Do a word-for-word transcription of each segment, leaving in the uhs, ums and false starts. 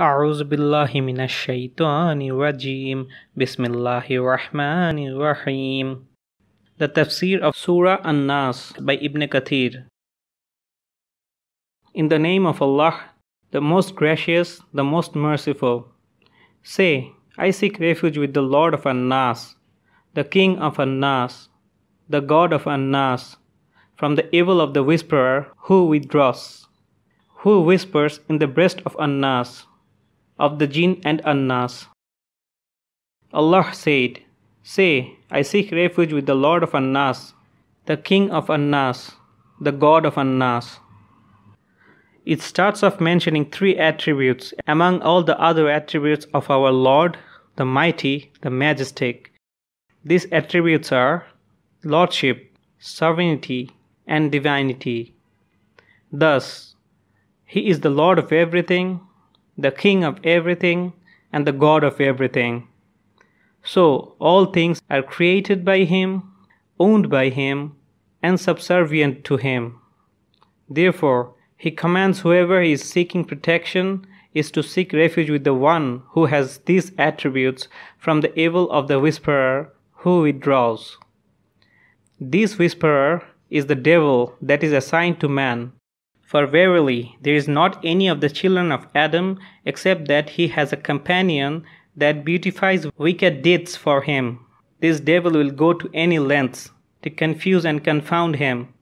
أعوذ بالله من الشيطان الرجيم بسم الله الرحمن الرحيم. The Tafsir of Surah An-Nas by Ibn Kathir. In the name of Allah, the most gracious, the most merciful. Say, I seek refuge with the Lord of An-Nas, the King of An-Nas, the God of An-Nas, from the evil of the whisperer who withdraws, who whispers in the breast of An-Nas, of the Jinn and An-Nas. Allah said, say, I seek refuge with the Lord of An-Nas, the King of An-Nas, the God of An-Nas. It starts off mentioning three attributes among all the other attributes of our Lord, the Mighty, the Majestic. These attributes are Lordship, Sovereignty, and Divinity. Thus, He is the Lord of everything, the King of everything, and the God of everything. So, all things are created by Him, owned by Him, and subservient to Him. Therefore, He commands whoever is seeking protection is to seek refuge with the one who has these attributes from the evil of the whisperer who withdraws. This whisperer is the devil that is assigned to man. For verily, there is not any of the children of Adam except that he has a companion that beautifies wicked deeds for him. This devil will go to any lengths to confuse and confound him.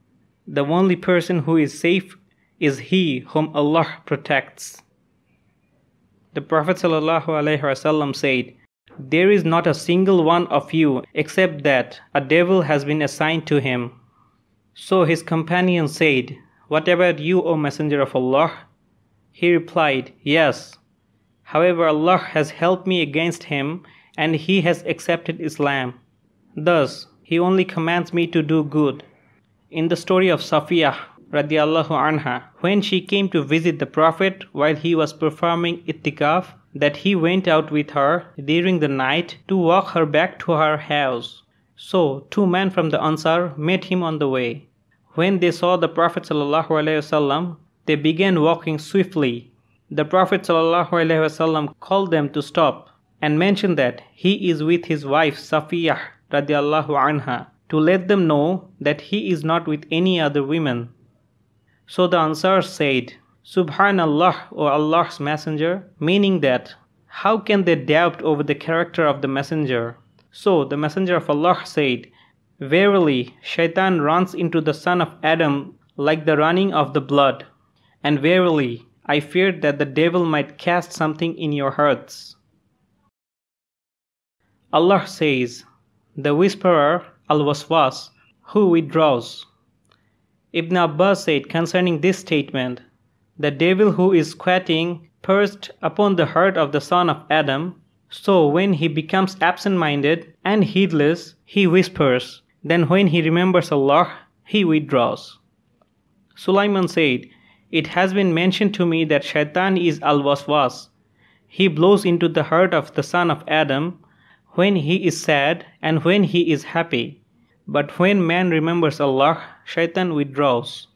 The only person who is safe is he whom Allah protects. The Prophet ﷺ said, there is not a single one of you except that a devil has been assigned to him. So his companion said, what about you, O Messenger of Allah? He replied, yes. However, Allah has helped me against him and he has accepted Islam. Thus, he only commands me to do good. In the story of Safiyyah, radiallahu anha, when she came to visit the Prophet while he was performing Itikaf, that he went out with her during the night to walk her back to her house. So, two men from the Ansar met him on the way. When they saw the Prophet ﷺ, they began walking swiftly. The Prophet ﷺ called them to stop and mentioned that he is with his wife Safiyyah radiallahu anha to let them know that he is not with any other women. So the Ansar said, Subhanallah, O Allah's Messenger, meaning that how can they doubt over the character of the Messenger? So the Messenger of Allah said, verily, Shaitan runs into the son of Adam like the running of the blood, and verily, I feared that the devil might cast something in your hearts. Allah says, the whisperer, Al-Waswas, who withdraws. Ibn Abbas said concerning this statement, the devil who is squatting perched upon the heart of the son of Adam, so when he becomes absent-minded and heedless, he whispers. Then when he remembers Allah, he withdraws. Sulayman said, it has been mentioned to me that Shaitan is Al-Waswas. He blows into the heart of the son of Adam when he is sad and when he is happy. But when man remembers Allah, Shaitan withdraws.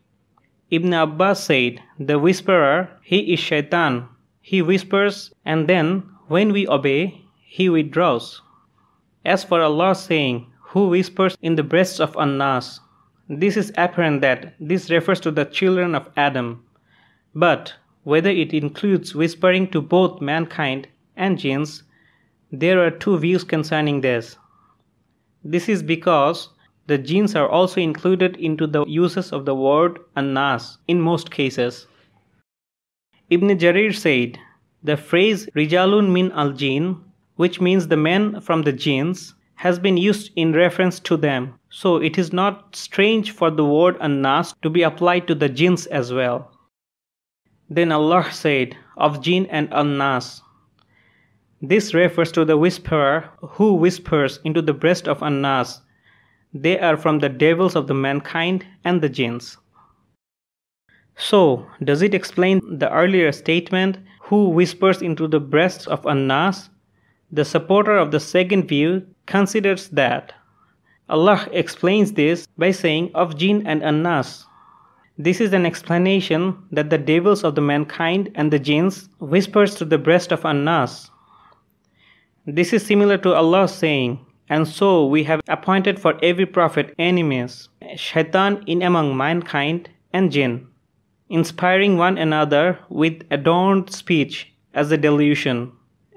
Ibn Abbas said, the whisperer, he is Shaitan. He whispers and then when we obey, he withdraws. As for Allah saying, who whispers in the breasts of An-Nas, this is apparent that this refers to the children of Adam, but whether it includes whispering to both mankind and jinns, there are two views concerning this. This is because the jinns are also included into the uses of the word An-Nas in most cases. Ibn Jarir said, the phrase Rijalun min al-jin, which means the men from the jinns, has been used in reference to them, so it is not strange for the word An-Nas to be applied to the jinns as well. Then Allah said, of Jinn and An-Nas. This refers to the whisperer who whispers into the breast of An-Nas. They are from the devils of the mankind and the jinns. So, does it explain the earlier statement, who whispers into the breasts of An-Nas? The supporter of the second view considers that. Allah explains this by saying of Jinn and An-Nas. This is an explanation that the devils of the mankind and the jinns whispers to the breast of An-Nas. This is similar to Allah saying, "And so we have appointed for every prophet enemies, Shaitan in among mankind and jinn, inspiring one another with adorned speech as a delusion,"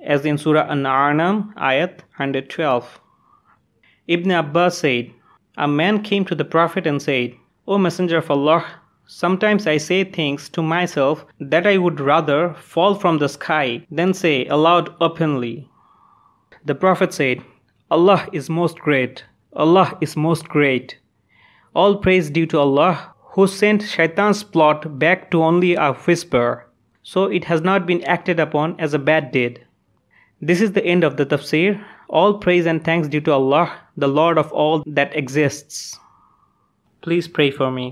as in Surah An'am, Ayat one hundred twelve. Ibn Abbas said, "A man came to the Prophet and said, 'O Messenger of Allah, sometimes I say things to myself that I would rather fall from the sky than say aloud openly.' The Prophet said, 'Allah is most great, Allah is most great. All praise due to Allah, who sent Shaitan's plot back to only a whisper, so it has not been acted upon as a bad deed.'" This is the end of the tafsir. All praise and thanks due to Allah, the Lord of all that exists. Please pray for me.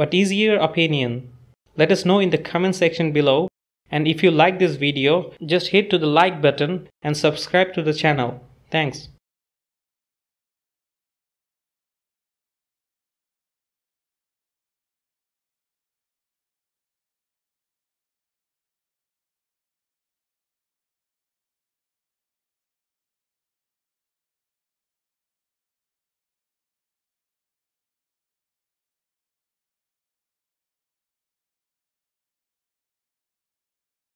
What is your opinion? Let us know in the comment section below. And if you like this video, just hit to the like button and subscribe to the channel. Thanks.